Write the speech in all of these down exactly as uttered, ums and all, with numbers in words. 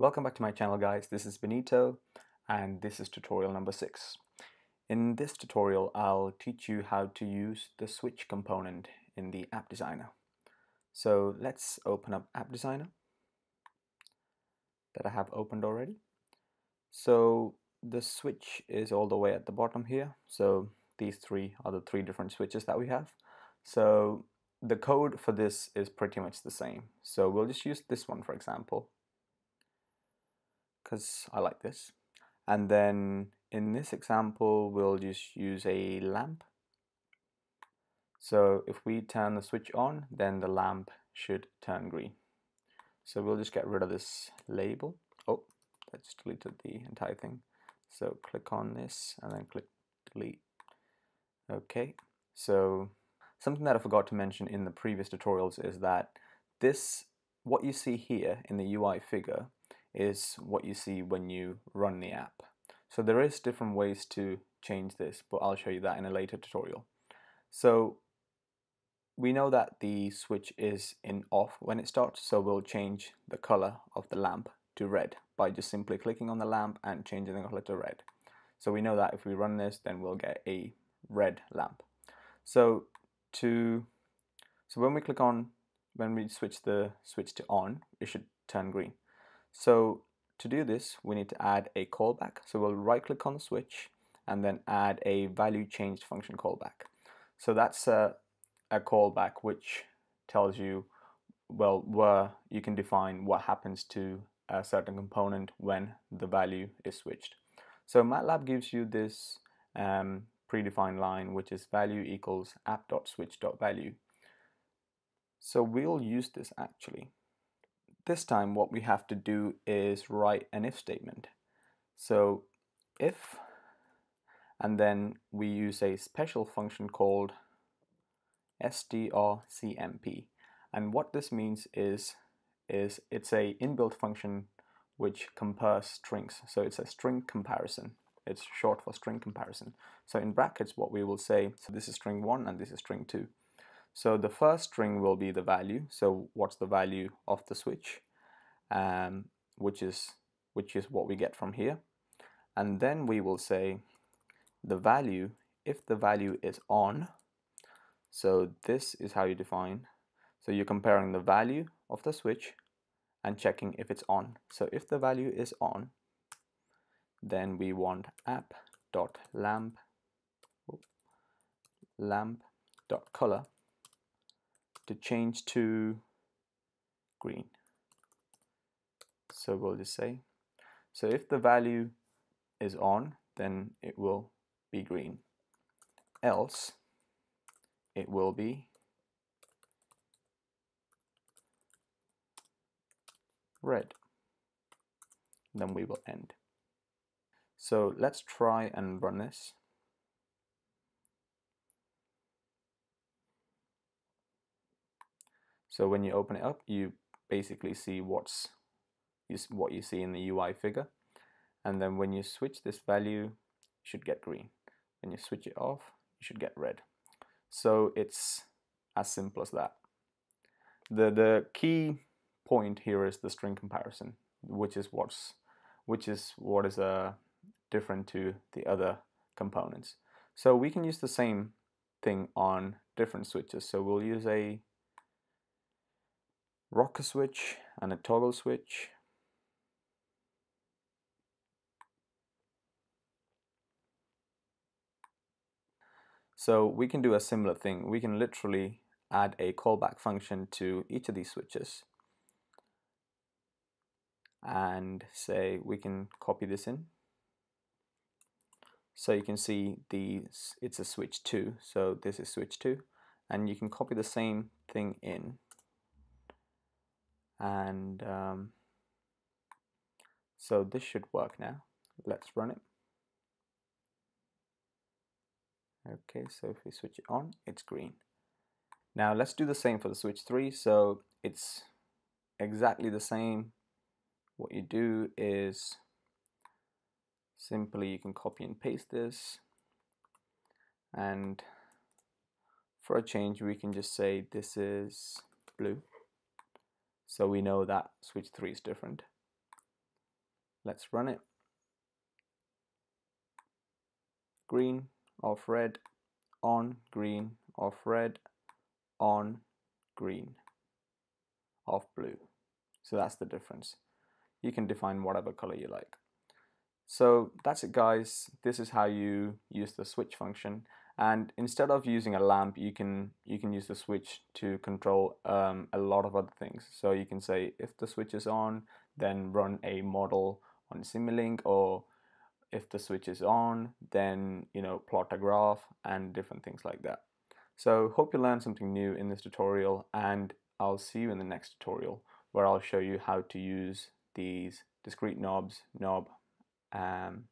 Welcome back to my channel, guys. This is Benito and this is tutorial number six. In this tutorial I'll teach you how to use the switch component in the App Designer. So let's open up App Designer that I have opened already. So the switch is all the way at the bottom here. So these three are the three different switches that we have. So the code for this is pretty much the same. So we'll just use this one, for example, because I like this. And then in this example we'll just use a lamp. So if we turn the switch on, then the lamp should turn green. So we'll just get rid of this label. Oh, I just deleted the entire thing. So click on this and then click delete. Okay, so something that I forgot to mention in the previous tutorials is that this, what you see here in the U I figure, is what you see when you run the app. So there is different ways to change this, but I'll show you that in a later tutorial. So we know that the switch is in off when it starts, so we'll change the color of the lamp to red by just simply clicking on the lamp and changing the color to red. So we know that if we run this, then we'll get a red lamp. So to so when we click on, when we switch the switch to on, it should turn green. So to do this, we need to add a callback. So we'll right click on the switch and then add a value changed function callback. So that's a, a callback which tells you, well, where you can define what happens to a certain component when the value is switched. So MATLAB gives you this um, predefined line, which is value equals app.switch.value. So we'll use this actually. This time what we have to do is write an if statement. So if, and then we use a special function called strcmp, and what this means is is it's a inbuilt function which compares strings. So it's a string comparison. It's short for string comparison. So in brackets what we will say, so this is string one and this is string two. So the first string will be the value. So what's the value of the switch, um, which is which is what we get from here. And then we will say the value, if the value is on. So this is how you define. So you're comparing the value of the switch and checking if it's on. So if the value is on, then we want app.lamp lamp.color to change to green. So we'll just say, so if the value is on, then it will be green, else it will be red. Then we will end. So let's try and run this. So when you open it up, you basically see what's what you see in the U I figure, and then when you switch this value, you should get green. When you switch it off, you should get red. So it's as simple as that. The the key point here is the string comparison, which is what's which is what is uh, different to the other components. So we can use the same thing on different switches. So we'll use a rocker switch and a toggle switch. So we can do a similar thing. We can literally add a callback function to each of these switches and say we can copy this in. So you can see the it's a switch two, so this is switch two, and you can copy the same thing in. And um, so this should work now. Let's run it. Okay, so if we switch it on, it's green. Now let's do the same for the switch three. So it's exactly the same. What you do is simply you can copy and paste this, and for a change we can just say this is blue. So we know that switch three is different. Let's run it. Green, off red, on, green, off red, on, green, off blue. So that's the difference. You can define whatever color you like. So that's it, guys. This is how you use the switch function. And instead of using a lamp, you can you can use the switch to control um, a lot of other things. So you can say, if the switch is on, then run a model on Simulink, or if the switch is on, then you know plot a graph and different things like that. So hope you learned something new in this tutorial, and I'll see you in the next tutorial, where I'll show you how to use these discrete knobs, knob, um,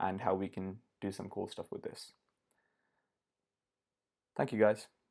and how we can do some cool stuff with this. Thank you, guys.